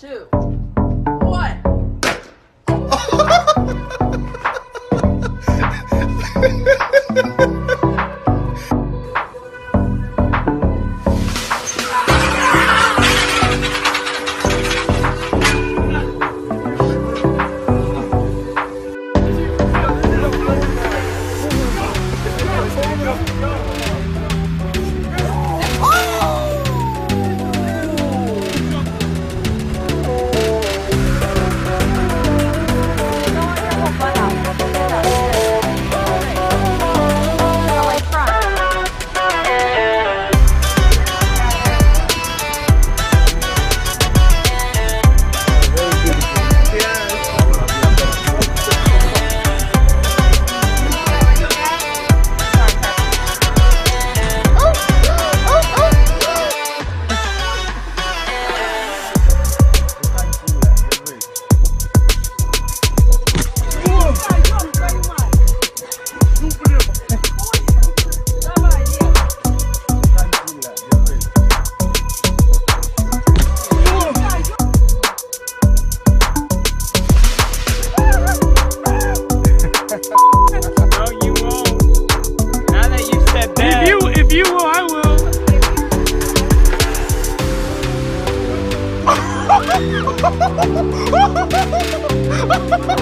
two, one.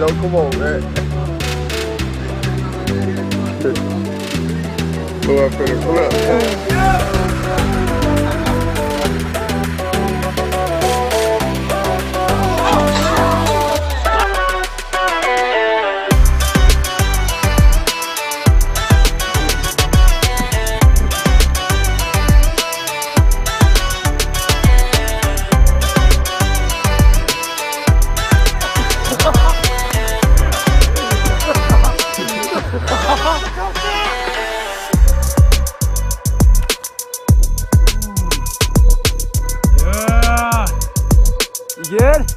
though. Come on, man. Pull up for the flip. Yeah. Good?